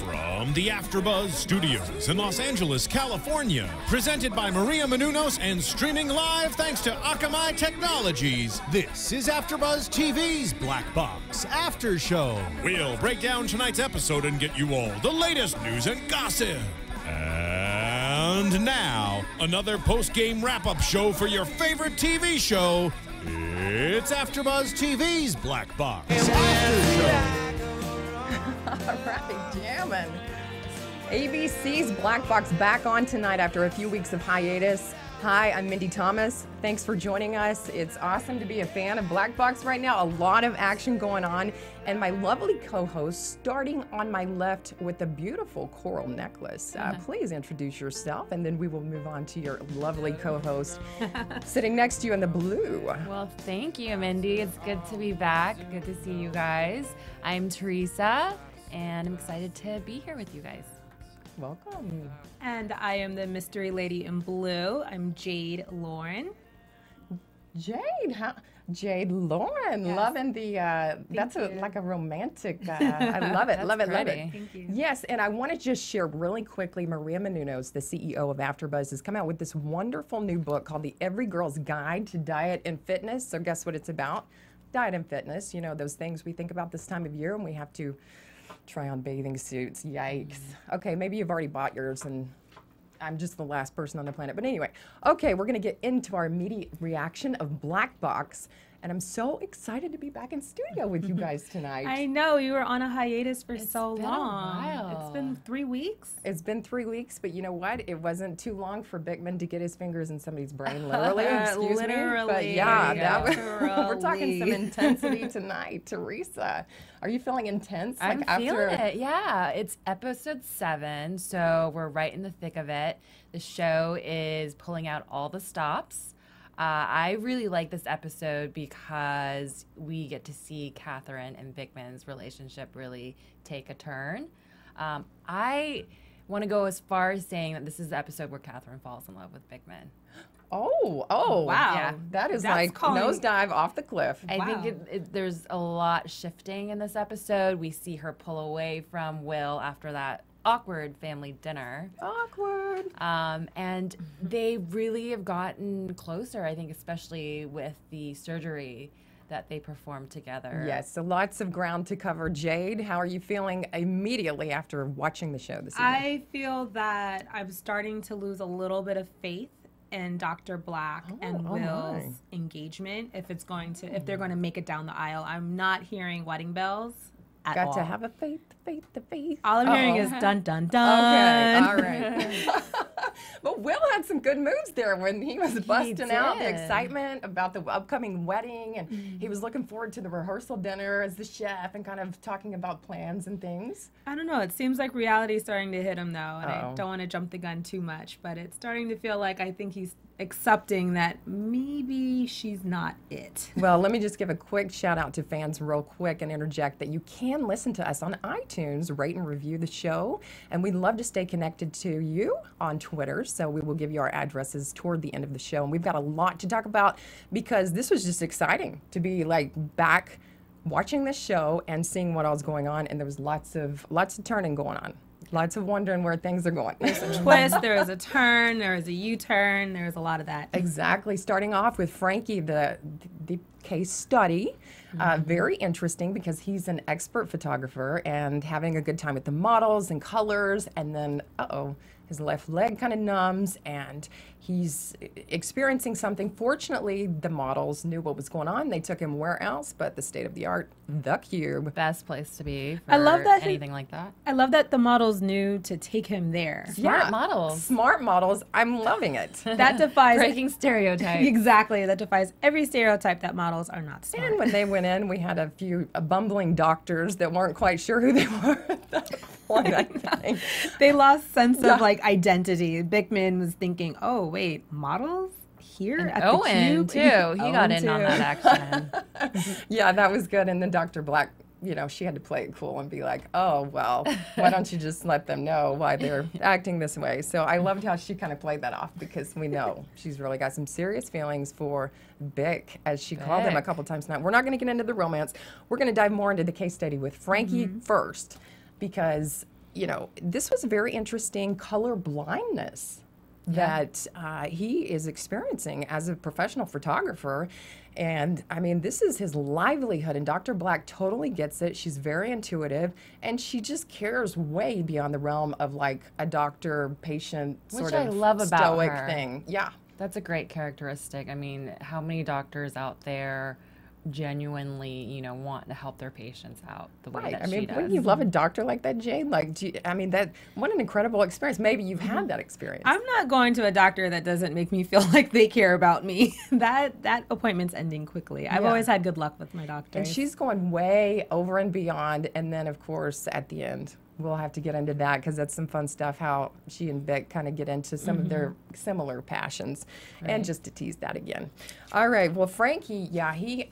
From the AfterBuzz Studios in Los Angeles, California, presented by Maria Menounos and streaming live thanks to Akamai Technologies, this is AfterBuzz TV's Black Box After Show. We'll break down tonight's episode and get you all the latest news and gossip. And now, another post-game wrap-up show for your favorite TV show. It's AfterBuzz TV's Black Box After Show. All right, jammin'. ABC's Black Box back on tonight after a few weeks of hiatus. Hi, I'm Mindy Thomas. Thanks for joining us. It's awesome to be a fan of Black Box right now. A lot of action going on. And my lovely co-host, starting on my left with a beautiful coral necklace. Please introduce yourself, and then we will move on to your lovely co-host sitting next to you in the blue. Well, thank you, Mindy. It's good to be back. Good to see you guys. I'm Teresa, and I'm excited to be here with you guys. Welcome. And I am the mystery lady in blue. I'm Jade Lauren. Jade, huh? Jade Lauren, yes. Loving the, that's a, like a romantic, I love it, love it, love it. Thank you. Yes, and I want to just share really quickly, Maria Menounos, the CEO of AfterBuzz, has come out with this wonderful new book called The Every Girl's Guide to Diet and Fitness. So guess what it's about? Diet and fitness, you know, those things we think about this time of year and we have to try on bathing suits, yikes. Okay, maybe you've already bought yours and I'm just the last person on the planet. But anyway, okay, we're gonna get into our immediate reaction of Black Box. And I'm so excited to be back in studio with you guys tonight. I know, you were on a hiatus for so long. It's been a while. It's been 3 weeks. It's been 3 weeks, but you know what? It wasn't too long for Bickman to get his fingers in somebody's brain, literally. Excuse me. But yeah, that was, we're talking some intensity tonight. Teresa, are you feeling intense? I'm feeling it, yeah. It's episode 7, so we're right in the thick of it. The show is pulling out all the stops. I really like this episode because we get to see Catherine and Bickman's relationship really take a turn. I want to go as far as saying that this is the episode where Catherine falls in love with Bickman. Oh, wow. Yeah. That's like nosedive off the cliff. I think there's a lot shifting in this episode. We see her pull away from Will after that awkward family dinner. Awkward. And they really have gotten closer, I think, especially with the surgery that they performed together. Yes, so lots of ground to cover. Jade, how are you feeling immediately after watching the show this evening? I feel that I'm starting to lose a little bit of faith in Dr. Black and Will's engagement. If they're going to make it down the aisle. I'm not hearing wedding bells. Got all. To have a faith, faith, the faith. All I'm hearing is dun, dun, dun. Okay, all right. But Will had some good moves there when he was busting out the excitement about the upcoming wedding, and he was looking forward to the rehearsal dinner as the chef and kind of talking about plans and things. I don't know. It seems like reality's starting to hit him, though, and I don't want to jump the gun too much, but it's starting to feel like I think he's accepting that maybe she's not it. Well, let me just give a quick shout out to fans real quick and interject that you can listen to us on iTunes, rate and review the show, and we'd love to stay connected to you on Twitter, so we will give you our addresses toward the end of the show. And we've got a lot to talk about because this was just exciting to be like back watching this show and seeing what all's going on, and there was lots of turning going on. Lots of wondering where things are going. There's a twist, there is a turn, there is a U-turn, there is a lot of that. Exactly. Starting off with Frankie, the case study. Very interesting because he's an expert photographer and having a good time with the models and colors, and then, his left leg kind of numbs and he's experiencing something. Fortunately, the models knew what was going on. They took him where else but the state-of-the-art, The Cube. Best place to be for anything like that. I love that the models knew to take him there. Smart models. Smart models. I'm loving it. That defies... breaking stereotypes. Exactly. That defies every stereotype that models are not smart. And when they went in, we had a few bumbling doctors that weren't quite sure who they were at that point, I think. They lost sense of, like, identity. Bickman was thinking, oh, wait, models? here and at Owen, the Cube. Owen, too. He got in too. On that action. Yeah, that was good. And then Dr. Black, you know, she had to play it cool and be like, oh, well, why don't you just let them know why they're acting this way? So I loved how she kind of played that off, because we know she's really got some serious feelings for Bick, as she called him a couple times tonight. We're not going to get into the romance. We're going to dive more into the case study with Frankie first, because, you know, this was very interesting color blindness that he is experiencing as a professional photographer. And I mean, this is his livelihood, and Dr. Black totally gets it. She's very intuitive, and she just cares way beyond the realm of like a doctor-patient sort of stoic thing. Yeah. That's a great characteristic. I mean, how many doctors out there genuinely, you know, want to help their patients out the way that she does? Right. I mean, wouldn't you love a doctor like that, Jade? Like, do you, I mean, that what an incredible experience. Maybe you've had that experience. I'm not going to a doctor that doesn't make me feel like they care about me. that appointment's ending quickly. Yeah. I've always had good luck with my doctor. And she's going way over and beyond. And then, of course, at the end, we'll have to get into that, because that's some fun stuff, how she and Vic kind of get into some of their similar passions. Right. And just to tease that again. All right. Well, Frankie, yeah, he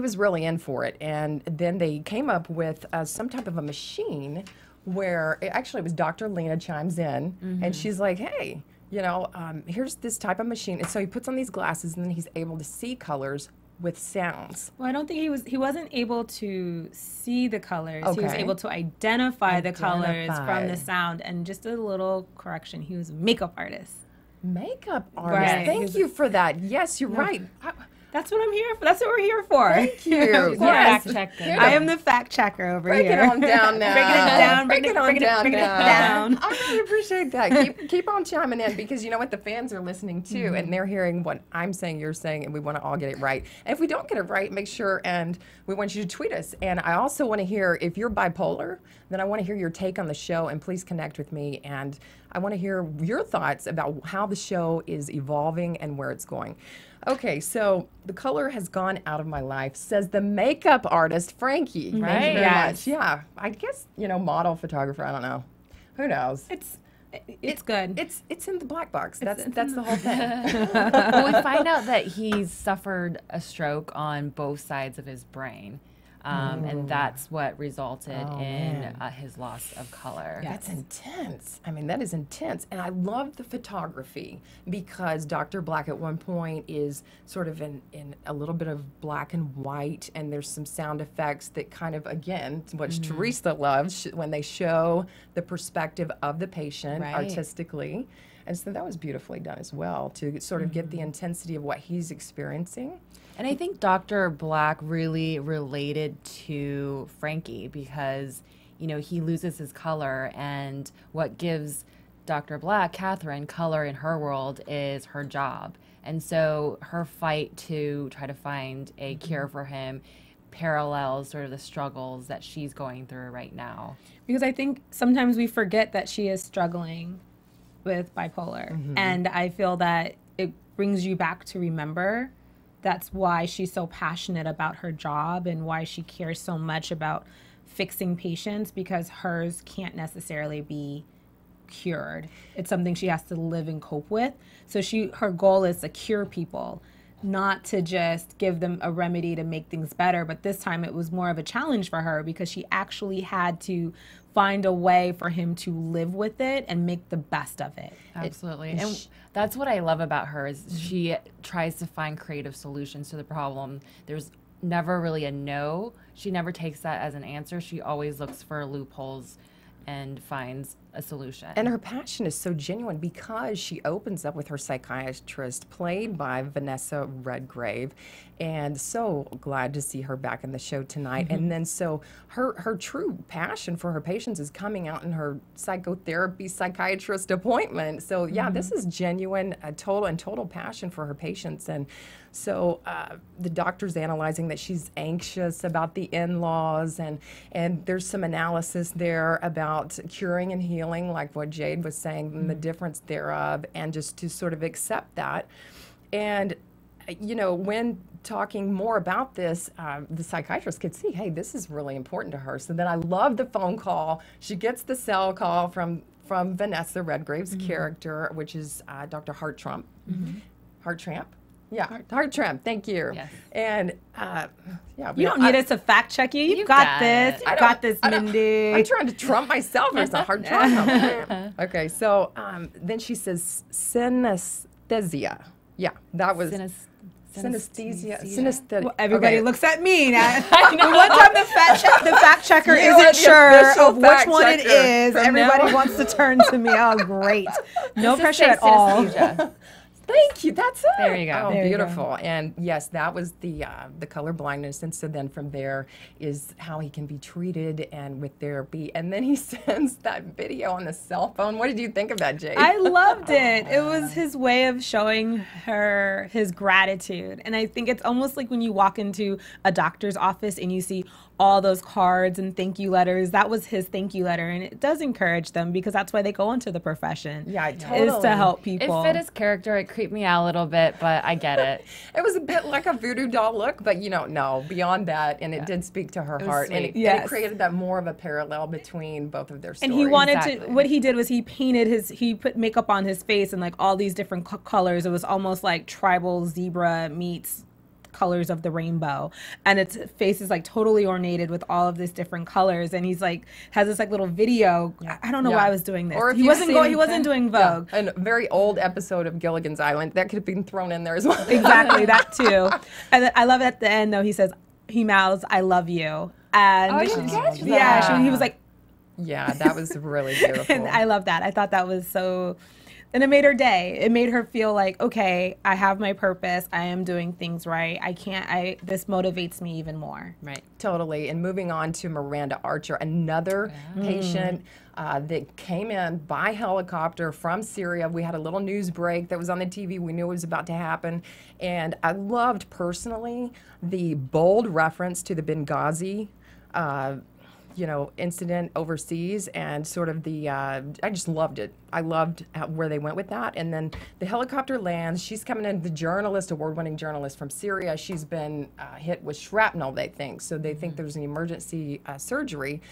was really in for it. And then they came up with some type of a machine where it was Dr. Lena chimes in, and she's like, hey, you know, here's this type of machine. And so he puts on these glasses, and then he's able to see colors with sounds. Well, I don't think he wasn't able to see the colors. Okay. He was able to identify the colors from the sound. And just a little correction, he was a makeup artist. Makeup artist. Right. Thank you for that. Yes, you're right. That's what I'm here for. That's what we're here for. Thank you. Yes. Fact checker. I am the fact checker over here. Break it on down now. Break it down. I really appreciate that. Keep on chiming in, because you know what? The fans are listening too, and they're hearing what I'm saying, you're saying, and we want to all get it right. And if we don't get it right, make sure, and we want you to tweet us. And I also want to hear, if you're bipolar, then I want to hear your take on the show, and please connect with me. And I want to hear your thoughts about how the show is evolving and where it's going. Okay, so the color has gone out of my life, says the makeup artist, Frankie. Right. Thank you very much. Yeah, I guess, you know, model, photographer, I don't know. Who knows? It's good. It's in the black box. That's the whole thing. Well, we find out that he's suffered a stroke on both sides of his brain. And that's what resulted in his loss of color. Yes. That's intense. I mean, that is intense. And I love the photography, because Dr. Black at one point is sort of in a little bit of black and white, and there's some sound effects that kind of, again, which Teresa loves, when they show the perspective of the patient artistically. And so that was beautifully done as well, to sort of get the intensity of what he's experiencing. And I think Dr. Black really related to Frankie, because, you know, he loses his color, and what gives Dr. Black, Catherine, color in her world is her job. And so her fight to try to find a cure for him parallels sort of the struggles that she's going through right now. Because I think sometimes we forget that she is struggling with bipolar, and I feel that it brings you back to remember. That's why she's so passionate about her job, and why she cares so much about fixing patients, because hers can't necessarily be cured. It's something she has to live and cope with. So her goal is to cure people, not to just give them a remedy to make things better. But this time it was more of a challenge for her, because she actually had to find a way for him to live with it and make the best of it. Absolutely. And that's what I love about her, is she tries to find creative solutions to the problem. There's never really a no. She never takes that as an answer. She always looks for loopholes and finds a solution. And her passion is so genuine, because she opens up with her psychiatrist, played by Vanessa Redgrave, and so glad to see her back in the show tonight. And then so her true passion for her patients is coming out in her psychotherapy psychiatrist appointment. So yeah, this is genuine, total passion for her patients. And so the doctor's analyzing that she's anxious about the in-laws, and there's some analysis there about curing and healing, like what Jade was saying, and the difference thereof, and just to sort of accept that. And, you know, when talking more about this, the psychiatrist could see, hey, this is really important to her. So then I love the phone call. She gets the cell call from Vanessa Redgrave's character, which is Dr. Hartramph. Hartramph. Yeah, Hartramph, thank you. Yes. And yeah, you don't need us to fact check you. You've got this. You've got this, Mindy. I'm trying to trump myself as a Hartramph. Okay, so then she says synesthesia. Yeah, that was synesthesia. Synesthesia. Well, everybody looks at me. Now. One time the fact checker isn't sure of which one it is. Everybody wants to turn to me. Oh, great. No pressure at all. Thank you. That's it. There you go. Oh, beautiful. And yes, that was the color blindness. And so then from there is how he can be treated and with therapy. And then he sends that video on the cell phone. What did you think of that, Jade? I loved it. It was his way of showing her his gratitude. And I think it's almost like when you walk into a doctor's office and you see all those cards and thank you letters. That was his thank you letter. And it does encourage them because that's why they go into the profession. Yeah, totally. Is to help people. It fit his character. It creeped me out a little bit, but I get it. It was a bit like a voodoo doll look, but you don't know. Beyond that, and it did speak to her heart. And it created that more of a parallel between both of their stories. And he wanted to, what he did was he painted his, he put makeup on his face and like all these different colors. It was almost like tribal zebra meets colors of the rainbow, and its face is like totally ornated with all of these different colors, and he's like has this like little video. I don't know why I was doing this, or he wasn't doing Vogue, a very old episode of Gilligan's Island that could have been thrown in there as well. Exactly. That too. And then I love it at the end though, he says, he mouths I love you, and he was like that was really beautiful. And I love that. I thought that was so. And it made her day. It made her feel like, okay, I have my purpose. I am doing things right. I can't, this motivates me even more. Right. Totally. And moving on to Miranda Archer, another patient that came in by helicopter from Syria. We had a little news break that was on the TV. We knew it was about to happen. And I loved personally the bold reference to the Benghazi incident overseas, and sort of the, I just loved it. I loved where they went with that. And then the helicopter lands. She's coming in, the journalist, award-winning journalist from Syria. She's been hit with shrapnel, they think. So they think there's an emergency surgery.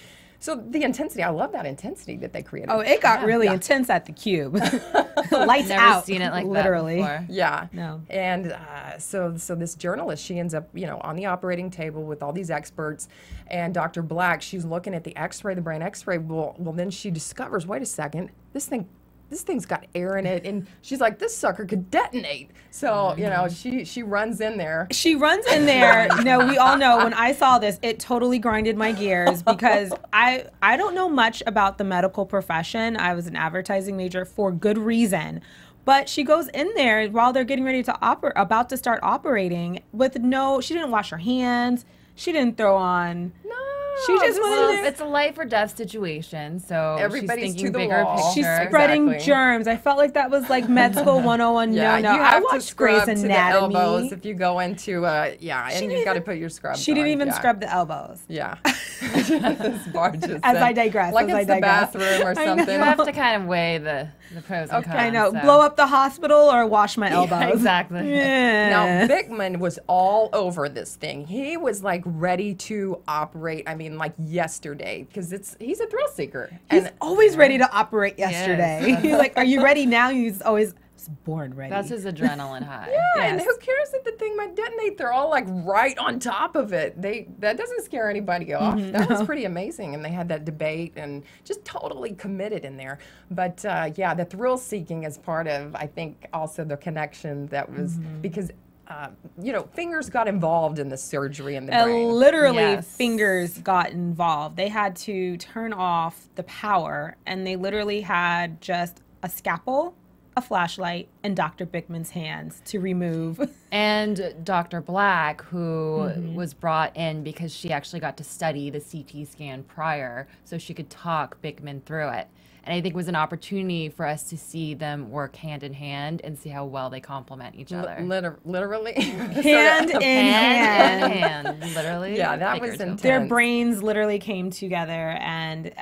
So the intensity, I love that intensity that they created. Oh, it got really intense at the Cube. Lights out. Never seen it like literally. That before. Yeah. No. And so this journalist, she ends up, on the operating table with all these experts, and Dr. Black, she's looking at the X-ray, the brain X-ray. Well, then she discovers, wait a second, this thing's got air in it, and she's like, this sucker could detonate. So, she runs in there. She runs in there. No, we all know, when I saw this, it totally grinded my gears because I don't know much about the medical profession. I was an advertising major for good reason. But she goes in there while they're getting ready to about to start operating with she didn't wash her hands. She didn't throw on. No. She just wanted it's a life or death situation, so everybody's she's thinking bigger picture. She's spreading germs. I felt like that was like med school 101. No. You have I watched Grey's Anatomy. The elbows if you go into and you've got to put your scrubs. She didn't even scrub the elbows. Yeah. As I digress. The bathroom or something. You have to kind of weigh the pros and cons. I know. So. Blow up the hospital or wash my elbows. Yeah, exactly. Yeah. Now Bickman was all over this thing. He was like ready to operate. I mean, like yesterday, because he's a thrill seeker. He's always ready to operate yesterday. Yes. He's like, are you ready now? He's always born ready. That's his adrenaline high. And who cares if the thing might detonate? They're all like right on top of it. That doesn't scare anybody off. That was pretty amazing. And they had that debate and just totally committed in there. But the thrill seeking is part of, I think, also the connection that was because fingers got involved in the surgery in the brain. Literally, fingers got involved. They had to turn off the power, and they literally had just a scalpel, a flashlight, and Dr. Bickman's hands to remove. And Dr. Black, who was brought in because she actually got to study the CT scan prior, so she could talk Bickman through it. And I think it was an opportunity for us to see them work hand in hand and see how well they complement each other. Literally? Hand in hand. Literally? Yeah, that was intense. Their brains literally came together, and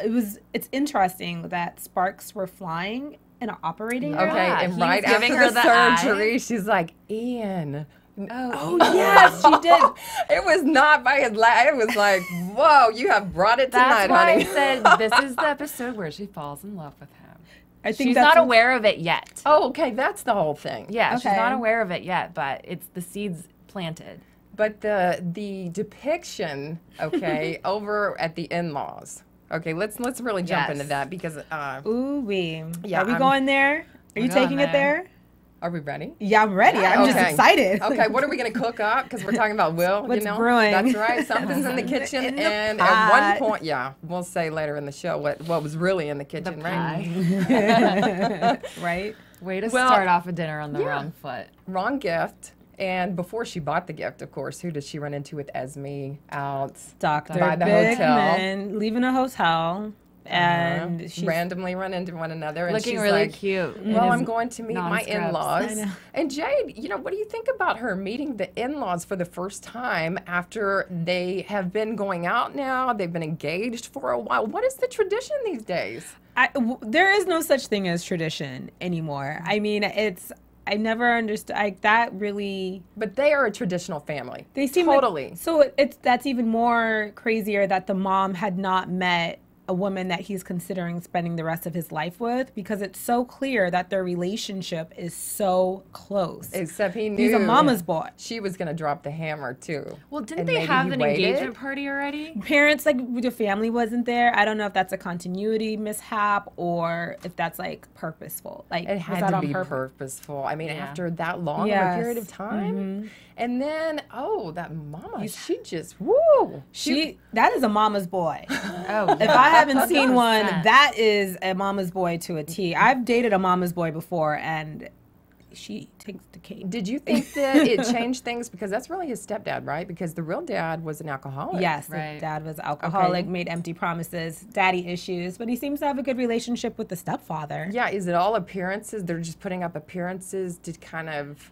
it's interesting that sparks were flying in an operating room. And right after the surgery, she's like, Ian. Oh yes, she did. It was not by his lap. It was like, whoa, you have brought it tonight, honey. That's why I said this is the episode where she falls in love with him. I think she's not aware of it yet. Oh, okay, that's the whole thing. Yeah, okay. She's not aware of it yet, but it's the seeds planted. But the depiction, okay, over at the in-laws. Okay, let's really jump into that because ooh wee. Yeah, are we going there? Are you taking it there? Are we ready? Yeah, I'm ready. I'm just excited. Okay, what are we going to cook up? Because we're talking about Will, what's brewing? That's right. Something's in the kitchen. And at one point, yeah, we'll say later in the show what was really in the kitchen, right? Right? Way to start off a dinner on the wrong foot. Wrong gift. And before she bought the gift, of course, who did she run into with Esme out by the hotel? Leaving a hotel. And she randomly run into one another, and looking she's really like, cute. Well, I'm going to meet my in-laws. And Jade, you know, what do you think about her meeting the in-laws for the first time after they have been going out now? They've been engaged for a while. What is the tradition these days? There is no such thing as tradition anymore. I mean, it's. I never understood like that really. But they are a traditional family. They seem totally. Like, so that's even more crazier that the mom had not met a woman that he's considering spending the rest of his life with, because it's so clear that their relationship is so close. Except he knew he's a mama's boy. She was going to drop the hammer too. Well, didn't they have an engagement party already? Parents, like the family wasn't there. I don't know if that's a continuity mishap or if that's like purposeful. Like it had to be purposeful. I mean, after that long of a period of time, and then that mama, she just woo. That is a mama's boy. Oh, if I haven't seen one that is a mama's boy to a T. I've dated a mama's boy before, and she takes the cake. Did you think that it changed things? Because that's really his stepdad, right? Because the real dad was an alcoholic. Yes, the dad was alcoholic, made empty promises, daddy issues, but he seems to have a good relationship with the stepfather. Yeah, is it all appearances? They're just putting up appearances to kind of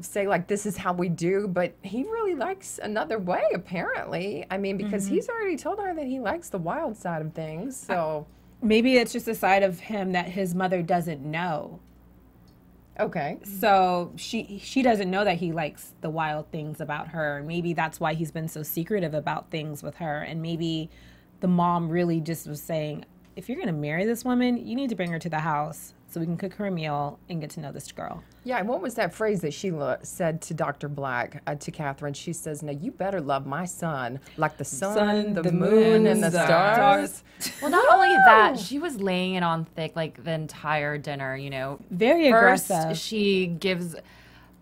say like this is how we do, but he really likes another way apparently. I mean, because he's already told her that he likes the wild side of things, so maybe it's just a side of him that his mother doesn't know. Okay, so she doesn't know that he likes the wild things about her. Maybe that's why he's been so secretive about things with her, and maybe the mom really just was saying, if you're gonna marry this woman, you need to bring her to the house so we can cook her a meal and get to know this girl. Yeah, and what was that phrase that she said to Dr. Black, to Catherine? She says, now you better love my son like the sun, the moon, and the stars. Well, not only that, she was laying it on thick like the entire dinner, you know. Very aggressive. First, she gives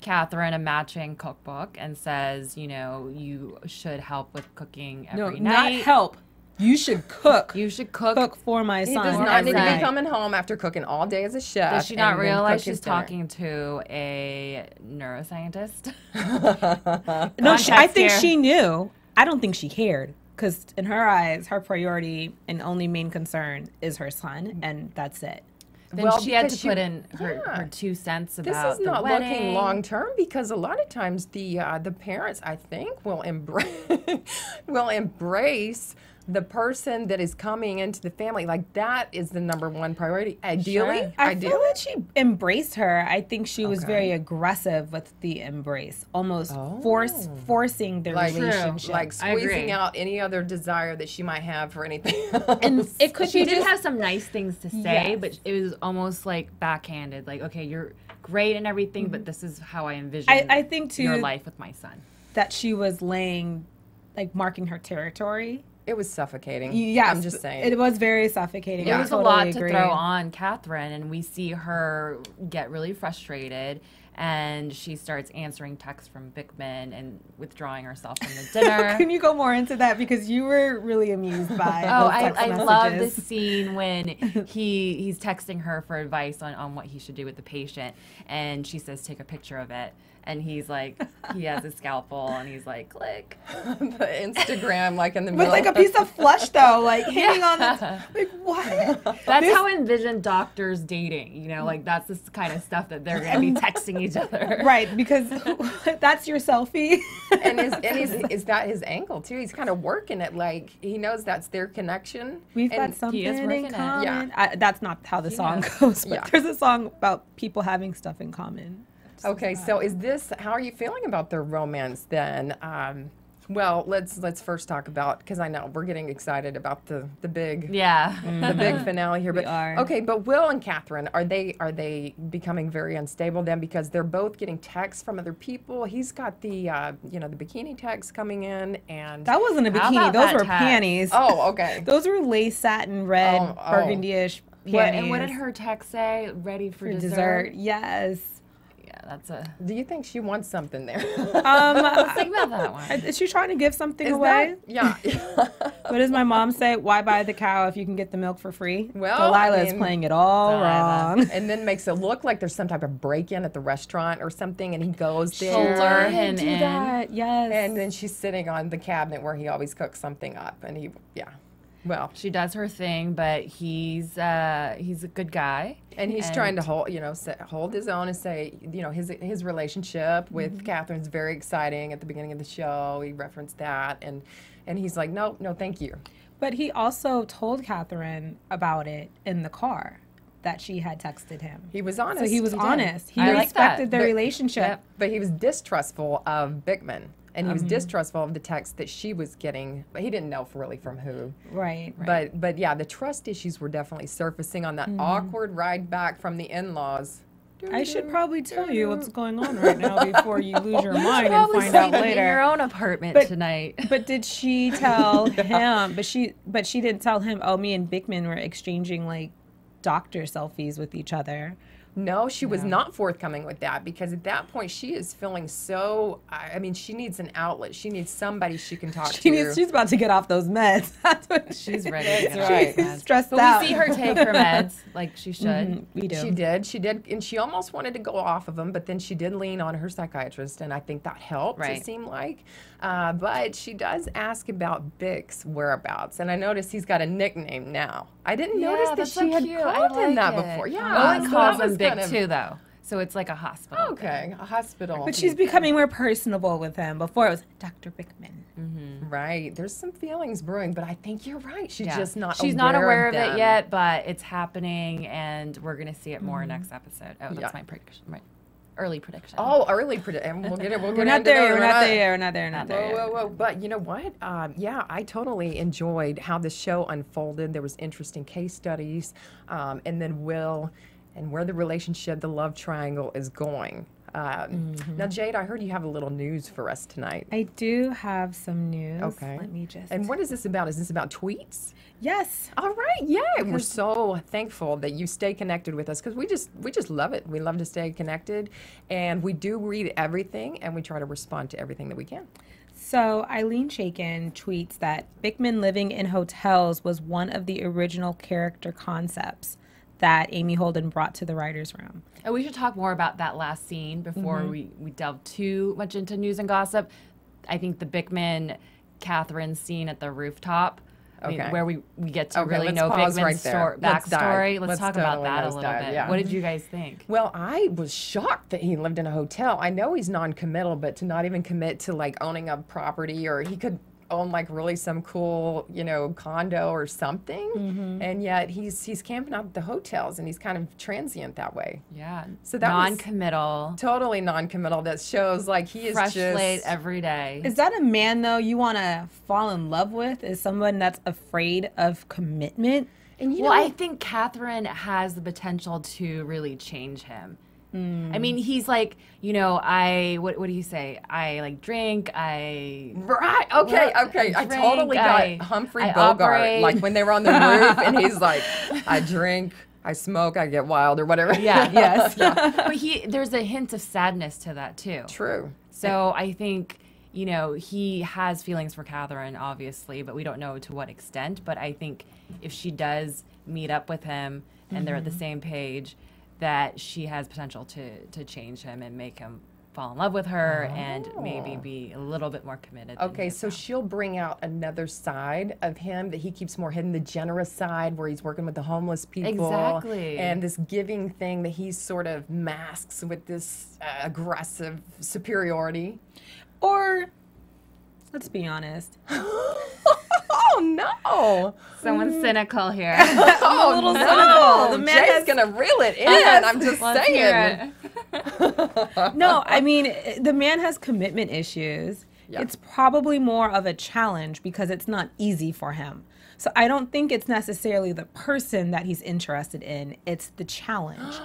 Catherine a matching cookbook and says, you know, you should help with cooking every night. No, not help. You should cook. You should cook. Cook for my son. He does not need to be coming home after cooking all day as a chef. Does she not realize she's talking to a neuroscientist? No, I think she knew. I don't think she cared, because in her eyes, her priority and only main concern is her son, and that's it. Then she had to put in her 2 cents about the wedding. This is not looking long term, because a lot of times the parents, I think, will embrace the person that is coming into the family. Like, that is the number one priority. Ideally, sure. I feel that she embraced her. I think she was very aggressive with the embrace, almost forcing their relationship. True. Like squeezing out any other desire that she might have for anything else. And it could she did have some nice things to say, but it was almost like backhanded. Like, okay, you're great and everything, but this is how I envision your life with my son. That she was laying, like marking her territory. It was suffocating. Yeah, I'm just saying. It was very suffocating. Yeah. It was a lot to throw on Catherine, and we see her get really frustrated, and she starts answering texts from Bickman and withdrawing herself from the dinner. Can you go more into that? Because you were really amused by I love this scene when he's texting her for advice on what he should do with the patient, and she says, take a picture of it. And he's like, he has a scalpel, and he's like, click. The Instagram, like in the middle. With like a piece of flesh, though, like hitting on the, like what? That's how I envision doctors dating, you know, like that's this kind of stuff that they're gonna be texting each other. Right, because that's your selfie. And is that his angle too? He's kind of working it, like he knows that's their connection. We've got something in common. Yeah. That's not how the song goes, but there's a song about people having stuff in common. Okay, so how are you feeling about their romance then? Well, let's first talk about, because I know we're getting excited about the big finale here. But okay, but Will and Catherine, are they becoming very unstable then, because they're both getting texts from other people? He's got the you know, the bikini text coming in, and that wasn't a bikini; those were panties. Oh, okay. Those were lace, satin, red, burgundy-ish panties. And what did her text say? Ready for dessert? Yes. That's a. Do you think she wants something there? Let's think about that one. Is she trying to give something away? Yeah. What does my mom say? Why buy the cow if you can get the milk for free? Well, Delilah is playing it all wrong. And then makes it look like there's some type of break-in at the restaurant or something, and he goes there. Yes. And then she's sitting on the cabinet where he always cooks something up, and he, well, she does her thing, but he's a good guy, and he's trying to hold his own and say, you know, his relationship with Catherine's very exciting. At the beginning of the show, he referenced that, and he's like, no, thank you. But he also told Catherine about it in the car, that she had texted him. He was honest. So he was honest. He respected their relationship. Yep. But he was distrustful of Bickman. And he was distrustful of the text that she was getting, but he didn't know really from who. Right. But yeah, the trust issues were definitely surfacing on that awkward ride back from the in-laws. I should probably tell you what's going on right now before you lose your mind and find out later. In your own apartment tonight. But did she tell him? But she didn't tell him. Oh, me and Bickman were exchanging like doctor selfies with each other. No, she was not forthcoming with that, because at that point she is feeling so, I mean, she needs an outlet. She needs somebody she can talk to. She's about to get off those meds. That's what she's ready. She's stressed out. But we see her take her meds like she should. We do. She did. And she almost wanted to go off of them, but then she did lean on her psychiatrist, and I think that helped, it seemed like. But she does ask about Bick's whereabouts, and I noticed he's got a nickname now. I didn't notice that she had called him that before. Yeah, no one calls him Bick too, though. So it's like a hospital. Okay, a hospital. But she's becoming more personable with him. Before it was Dr. Bickman. Right. There's some feelings brewing, but I think you're right. She's just not. She's not aware of it yet, but it's happening, and we're gonna see it more next episode. Oh, that's my prediction. Right. Early prediction. Oh, early prediction. We'll get it. We'll get it. We're not there. Whoa. But you know what? Yeah, I totally enjoyed how the show unfolded. There was interesting case studies, and then Will, and where the relationship, the love triangle, is going. Now, Jade, I heard you have a little news for us tonight. I do have some news. Okay. Let me just... And what is this about? Is this about tweets? Yes. All right. Yeah. We're so thankful that you stay connected with us, because we just love it. We love to stay connected, and we do read everything, and we try to respond to everything that we can. So Eileen Chaiken tweets that Bickman living in hotels was one of the original character concepts that Amy Holden brought to the writers' room. And we should talk more about that last scene before we delve too much into news and gossip. I think the Bickman-Catherine scene at the rooftop, where we get to really know Bickman's backstory. Let's talk about that a little bit. Yeah. What did you guys think? Well, I was shocked that he lived in a hotel. I know he's non-committal, but to not even commit to like owning a property, or he could own like really some cool, you know, condo or something, and yet he's camping out at the hotels, and he's kind of transient that way. Yeah, so that non-committal, totally non-committal. That shows like he is fresh laid every day. Is that a man though you want to fall in love with? Is someone that's afraid of commitment? And you know, I think Catherine has the potential to really change him. I mean, he's like, you know, what do you say? I like drink, I got Humphrey Bogart, like when they were on the roof, and he's like, I drink, I smoke, I get wild, or whatever. Yeah, But there's a hint of sadness to that too. True. So I think, you know, he has feelings for Catherine, obviously, but we don't know to what extent. But I think if she does meet up with him and they're at the same page, that she has potential to change him and make him fall in love with her and maybe be a little bit more committed. Okay, so she'll bring out another side of him that he keeps more hidden, the generous side where he's working with the homeless people. Exactly. And this giving thing that he sort of masks with this aggressive superiority. Or, let's be honest. No. Someone's cynical here. I'm a little cynical. The man is going to reel it in. I'm just saying. No, I mean, the man has commitment issues. Yeah. It's probably more of a challenge because it's not easy for him. So I don't think it's necessarily the person that he's interested in. It's the challenge.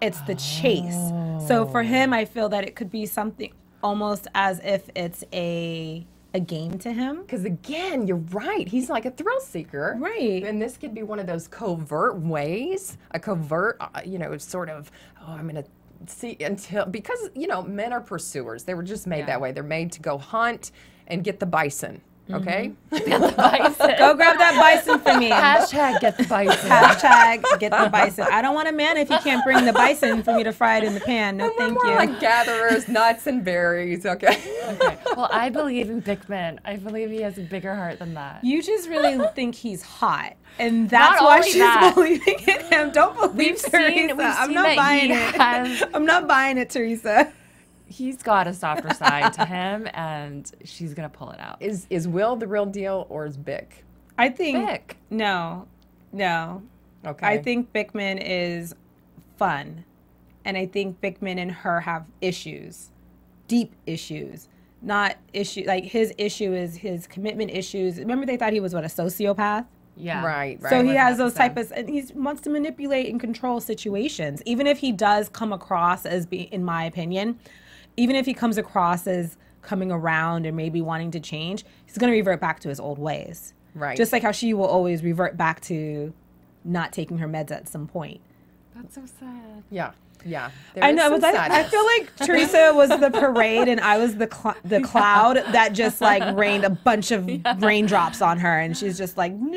It's the chase. Oh. So for him, I feel that it could be something almost as if it's a game to him. Because again, you're right. He's like a thrill seeker. Right. And this could be one of those covert ways, a covert, you know, sort of, oh, I'm going to see until, because, you know, men are pursuers. They were just made that way. They're made to go hunt and get the bison. Okay? Get the bison. Go grab that bison for me. Hashtag get the bison. Hashtag get the bison. I don't want a man if he can't bring the bison for me to fry it in the pan. No, thank you. Like gatherers, nuts and berries. Okay. Okay. Well, I believe in big men. I believe he has a bigger heart than that. You just really think he's hot, and that's why she's believing in him. Don't believe Teresa. I'm not buying it. I'm not buying it, Teresa. He's got a softer side to him, and she's gonna pull it out. Is Will the real deal, or is Bick? I think Bick. No. Okay. I think Bickman is fun, and I think Bickman and her have issues, deep issues. Not issue like his issue is his commitment issues. Remember, they thought he was what, a sociopath. Yeah. Right. So he has those type of, and he wants to manipulate and control situations, even if he does come across as being, in my opinion. Even if he comes across as coming around and maybe wanting to change, he's going to revert back to his old ways. Right. Just like how she will always revert back to not taking her meds at some point. That's so sad. Yeah. Yeah. I know. But I feel like Teresa was the parade and I was the cloud that just like rained a bunch of raindrops on her. And she's just like, no.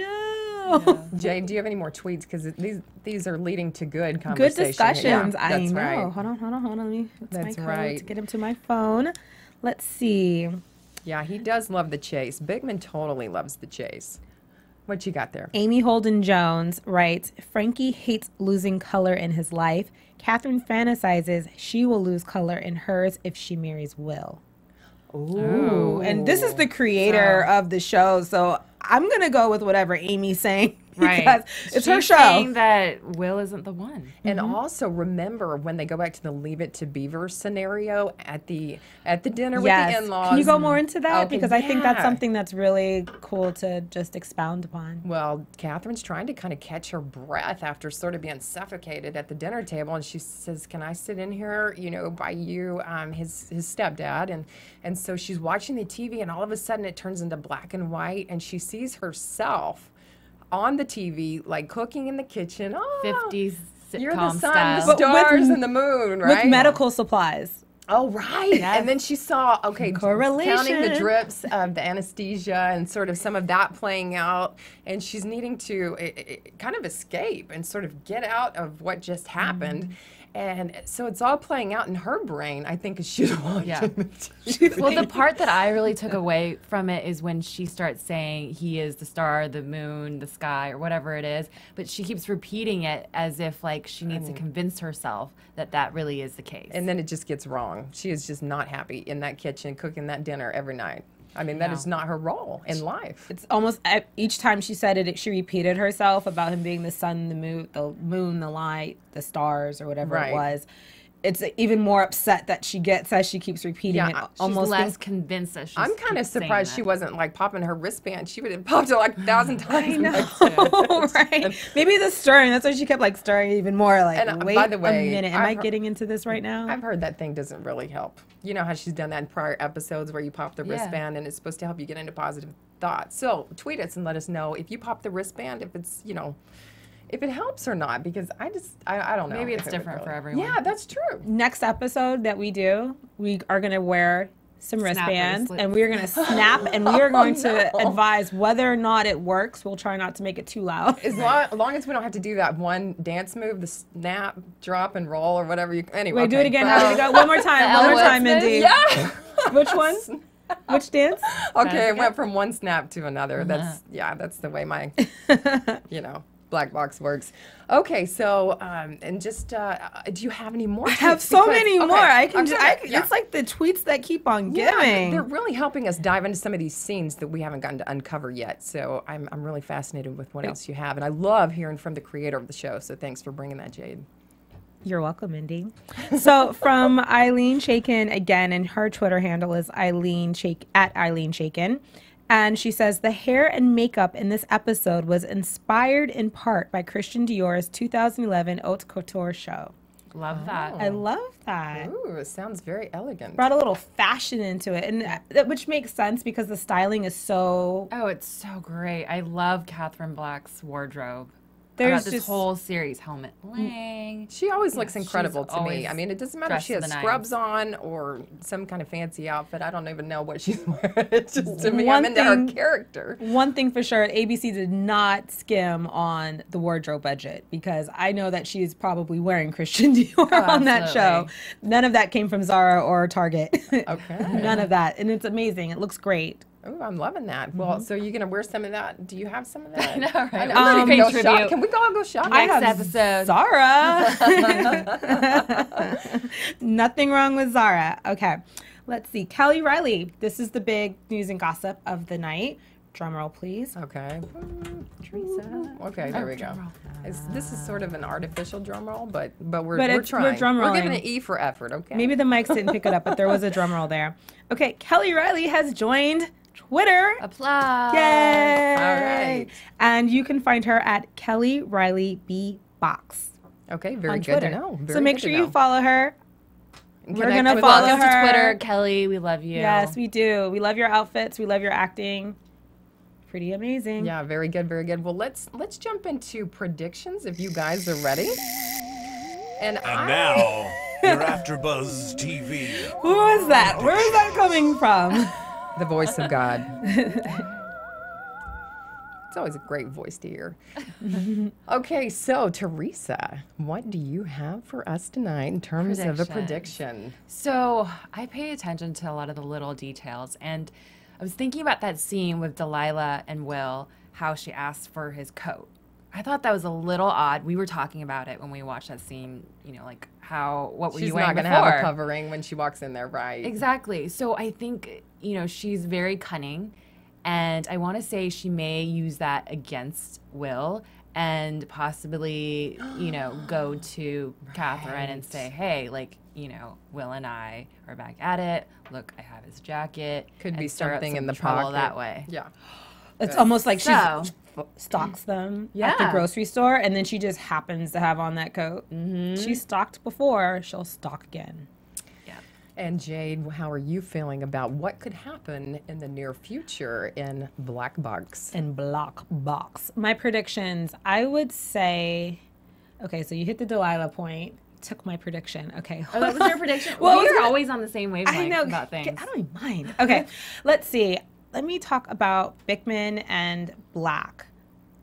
Yeah. Jade, do you have any more tweets? Because these are leading to good conversations. Good discussions. Yeah, I know. Right. Hold on. Let me, that's my right. To get him to my phone. Let's see. Yeah, he does love the chase. Bickman totally loves the chase. What you got there? Amy Holden Jones writes, Frankie hates losing color in his life. Catherine fantasizes she will lose color in hers if she marries Will. Ooh. And this is the creator of the show, so I'm going to go with whatever Amy's saying. Right. Because it's her show. She's saying that Will isn't the one. And also remember when they go back to the Leave It to Beaver scenario at the dinner with the in-laws. Can you go more into that? Okay. Because I think that's something that's really cool to just expound upon. Well, Catherine's trying to kind of catch her breath after sort of being suffocated at the dinner table. And she says, can I sit in here, you know, by you, his stepdad? And so she's watching the TV and all of a sudden it turns into black and white and she sees herself on the TV, like cooking in the kitchen. Oh, 50s sitcom you're the sun, style. The stars, and the moon, right? With medical supplies. Oh, right. Yes. And then she saw, okay, counting the drips of the anesthesia and sort of some of that playing out. And she's needing to kind of escape and sort of get out of what just happened. And so it's all playing out in her brain, I think, as she's watching the TV. Well, the part that I really took away from it is when she starts saying he is the star, the moon, the sky, or whatever it is, but she keeps repeating it as if, like, she needs to convince herself that that really is the case. And then it just gets wrong. She is just not happy in that kitchen cooking that dinner every night. I mean, that is not her role in life. It's almost each time she said it, she repeated herself about him being the sun, the moon, the light, the stars, or whatever it was. It's even more upset that she gets as she keeps repeating it. Almost she's less convinced that she's I'm kind of surprised she wasn't like popping her wristband. She would have popped it like 1,000 times. I know, right? Maybe the stirring. That's why she kept like stirring even more. Like, and, wait, by the way, a minute. Am I getting into this right now? I've heard that thing doesn't really help. You know how she's done that in prior episodes where you pop the wristband and it's supposed to help you get into positive thoughts. So tweet us and let us know if you pop the wristband, if it's, you know, if it helps or not, because I don't know. Maybe it's different for everyone. Yeah, that's true. Next episode that we do, we are going to wear some wristbands, and we are going to snap, and we are going to advise whether or not it works. We'll try not to make it too loud. As long as we don't have to do that one dance move, the snap, drop, and roll, or whatever. Anyway, do it again. How did it go? One more time. One more time, Mindy. Yeah. Which one? Which dance? Okay, it went from one snap to another. That's the way my, you know. Black Box works. Okay, so and just do you have any more? I have so many more. It's like the tweets that keep on giving. They're really helping us dive into some of these scenes that we haven't gotten to uncover yet. So I'm really fascinated with what else you have, and I love hearing from the creator of the show. So thanks for bringing that, Jade. You're welcome, Mindy. So from Eileen Chaiken again, and her Twitter handle is @EileenChaiken. And she says, the hair and makeup in this episode was inspired in part by Christian Dior's 2011 Haute Couture show. Love that. I love that. Ooh, it sounds very elegant. Brought a little fashion into it, and which makes sense because the styling is so... Oh, it's so great. I love Catherine Black's wardrobe. There's this whole series, Helmet Lang. She always looks incredible to me. I mean, it doesn't matter if she has scrubs on or some kind of fancy outfit. I don't even know what she's wearing. It's just, to me, I'm into her character. One thing for sure, ABC did not skim on the wardrobe budget, because I know that she is probably wearing Christian Dior on that show. None of that came from Zara or Target. Okay. None of that. And it's amazing. It looks great. Oh, I'm loving that. Well, so you're going to wear some of that? Do you have some of that? I know, right? I'm ready to go shop. Can we all go shopping? Next episode. Zara. Nothing wrong with Zara. Okay. Let's see. Kelly Reilly. This is the big news and gossip of the night. Drum roll, please. Okay. Teresa. Okay, there we go. This is sort of an artificial drum roll, but we're trying. We're drum rolling. We're giving an E for effort, okay? Maybe the mics didn't pick it up, but there was a drum roll there. Okay, Kelly Reilly has joined Twitter. Applause. Yay. All right. And you can find her at Kelly Reilly B Box. Okay, very good to know. So make sure you follow her. We're going to follow her. Twitter, Kelly, we love you. Yes, we do. We love your outfits. We love your acting. Pretty amazing. Yeah, very good, very good. Well, let's jump into predictions if you guys are ready. And now, you're AfterBuzz TV. Who is that? Where is that coming from? The voice of God. It's always a great voice to hear. Okay, so Teresa, what do you have for us tonight in terms of a prediction? So I pay attention to a lot of the little details, and I was thinking about that scene with Delilah and Will, how she asked for his coat. I thought that was a little odd. We were talking about it when we watched that scene, you know, like how, what were you wearing before? She's not going to have a covering when she walks in there, right? Exactly. So I think, you know, she's very cunning, and I want to say she may use that against Will and possibly, you know, go to Catherine and say, hey, like, you know, Will and I are back at it. Look, I have his jacket. Could be something in the pocket that way. Yeah, it's almost like she stalks them at the grocery store, and then she just happens to have on that coat. Mm-hmm. She stalked before; she'll stalk again. Yeah. And Jade, how are you feeling about what could happen in the near future in Black Box? In Black Box, my predictions. I would say, okay, so you hit the Delilah point. Took my prediction. Okay. Oh, that was your prediction? Well, we're always on the same wavelength about things. I don't even mind. Okay. Let's see. Let me talk about Bickman and Black.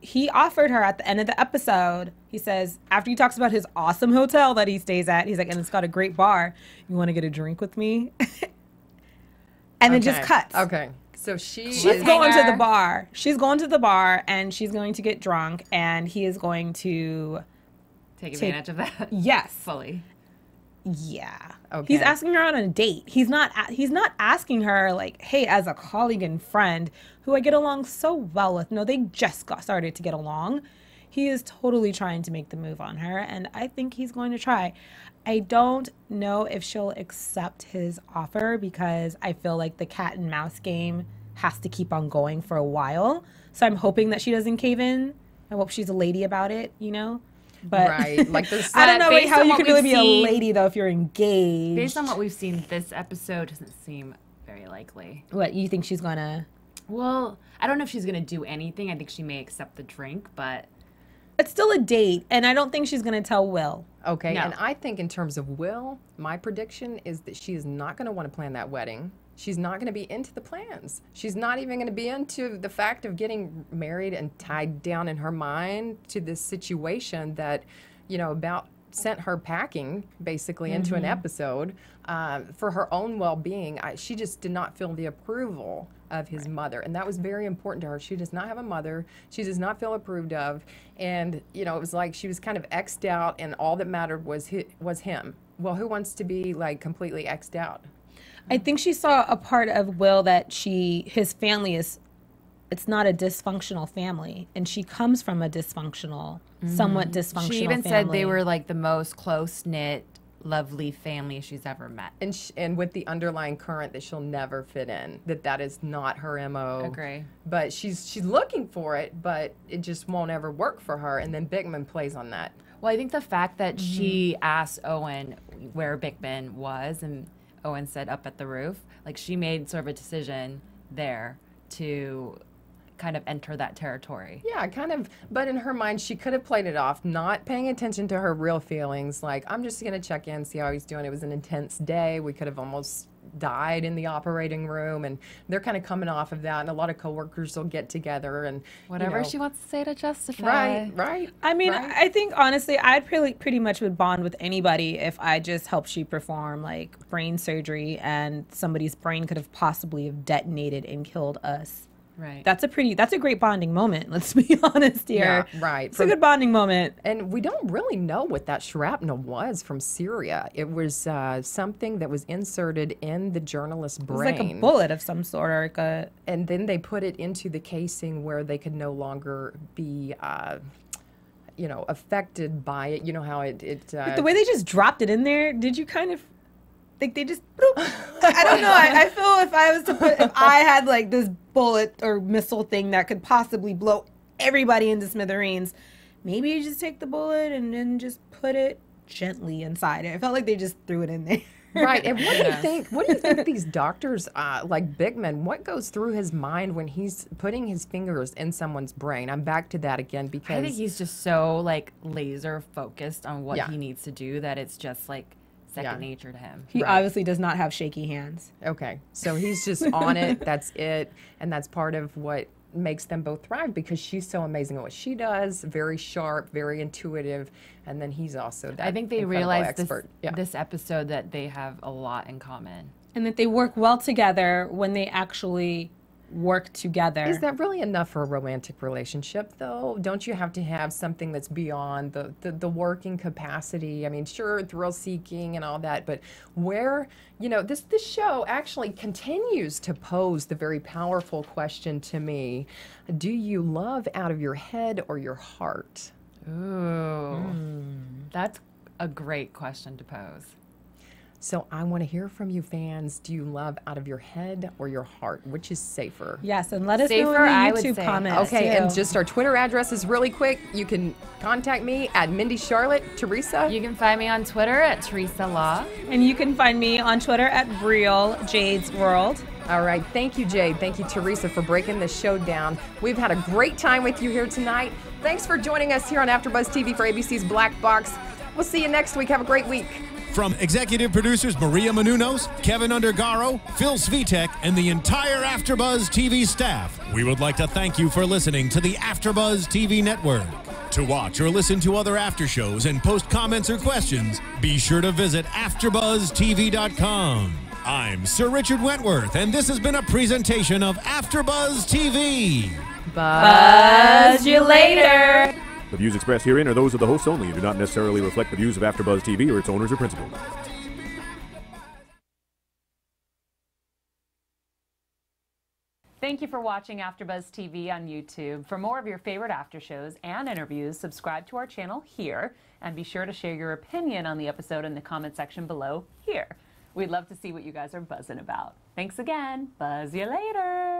He offered her at the end of the episode, he says, after he talks about his awesome hotel that he stays at, he's like, and it's got a great bar. You want to get a drink with me? And it just cuts. Okay. So she's going to the bar. She's going to the bar, and she's going to get drunk, and he is going to... Take advantage of that. Yes. Fully. Yeah. Okay. He's asking her on a date. He's not asking her like, hey, as a colleague and friend who I get along so well with. No, they just got started to get along. He is totally trying to make the move on her, and I think he's going to try. I don't know if she'll accept his offer, because I feel like the cat and mouse game has to keep on going for a while. So I'm hoping that she doesn't cave in. I hope she's a lady about it, you know? But right, like this. I don't know how you could really be a lady though if you're engaged. Based on what we've seen, this episode doesn't seem very likely. What you think she's gonna? Well, I don't know if she's gonna do anything. I think she may accept the drink, but it's still a date, and I don't think she's gonna tell Will. Okay, no. And I think in terms of Will, my prediction is that she is not gonna want to plan that wedding. She's not going to be into the plans. She's not even going to be into the fact of getting married and tied down in her mind to this situation that, you know, about sent her packing basically into an episode for her own well-being. She just did not feel the approval of his mother, and that was very important to her. She does not have a mother. She does not feel approved of, and you know, it was like she was kind of X'd out, and all that mattered was him. Well, who wants to be like completely X'd out? I think she saw a part of Will that his family is it's not a dysfunctional family, and she comes from a dysfunctional, somewhat dysfunctional family. She even said they were like the most close-knit, lovely family she's ever met. And with the underlying current that she'll never fit in, that is not her MO. Agree. But she's looking for it, but it just won't ever work for her, and then Bickman plays on that. Well, I think the fact that she asked Owen where Bickman was, and Owen said up at the roof, like she made sort of a decision there to kind of enter that territory. Yeah, kind of, but in her mind, she could have played it off, not paying attention to her real feelings, like, I'm just gonna check in, see how he's doing. It was an intense day. We could have almost died in the operating room, and they're kind of coming off of that, and a lot of coworkers will get together and whatever she wants to say to justify. Right. I mean, I think honestly, I'd pretty much would bond with anybody if I just helped she perform like brain surgery, and somebody's brain could have possibly have detonated and killed us. Right. That's a great bonding moment. Let's be honest here. Yeah, right. It's a good bonding moment. And we don't really know what that shrapnel was from Syria. It was something that was inserted in the journalist's brain. It was like a bullet of some sort. Or like a... And then they put it into the casing where they could no longer be... you know, affected by it. You know how but the way they just dropped it in there, did you kind of... Like they just, I don't know. I feel if I was to put, if I had like this bullet or missile thing that could possibly blow everybody into smithereens, maybe you just take the bullet and then just put it gently inside it. I felt like they just threw it in there. Right. And what do you think? What do you think these doctors, like Bickman, what goes through his mind when he's putting his fingers in someone's brain? I'm back to that again because I think he's just so like laser focused on what he needs to do that it's just like. Second nature to him. He obviously does not have shaky hands. Okay, so he's just on it. That's it, and that's part of what makes them both thrive because she's so amazing at what she does. Very sharp, very intuitive, and then he's also. That I think they realized this episode that they have a lot in common, and that they work well together when they actually. Work together. Is that really enough for a romantic relationship, though? Don't you have to have something that's beyond the working capacity? I mean, sure, thrill-seeking and all that, but where, you know, this show actually continues to pose the very powerful question to me, do you love out of your head or your heart? Ooh, that's a great question to pose. So I want to hear from you fans. Do you love out of your head or your heart? Which is safer? Yes, and let us know in the YouTube comments. Okay, and just our Twitter address is really quick. You can contact me at Mindy Charlotte. Teresa? You can find me on Twitter at Teresa La. And you can find me on Twitter at Real Jade's World. All right, thank you, Jade. Thank you, Teresa, for breaking this show down. We've had a great time with you here tonight. Thanks for joining us here on AfterBuzz TV for ABC's Black Box. We'll see you next week. Have a great week. From executive producers Maria Menounos, Kevin Undergaro, Phil Svitek, and the entire AfterBuzz TV staff, we would like to thank you for listening to the AfterBuzz TV network. To watch or listen to other after shows and post comments or questions, be sure to visit AfterBuzzTV.com. I'm Sir Richard Wentworth, and this has been a presentation of AfterBuzz TV. Buzz you later. The views expressed herein are those of the hosts only and do not necessarily reflect the views of AfterBuzz TV or its owners or principals. Thank you for watching AfterBuzz TV on YouTube. For more of your favorite after shows and interviews, subscribe to our channel here, and be sure to share your opinion on the episode in the comment section below here. We'd love to see what you guys are buzzing about. Thanks again. Buzz you later.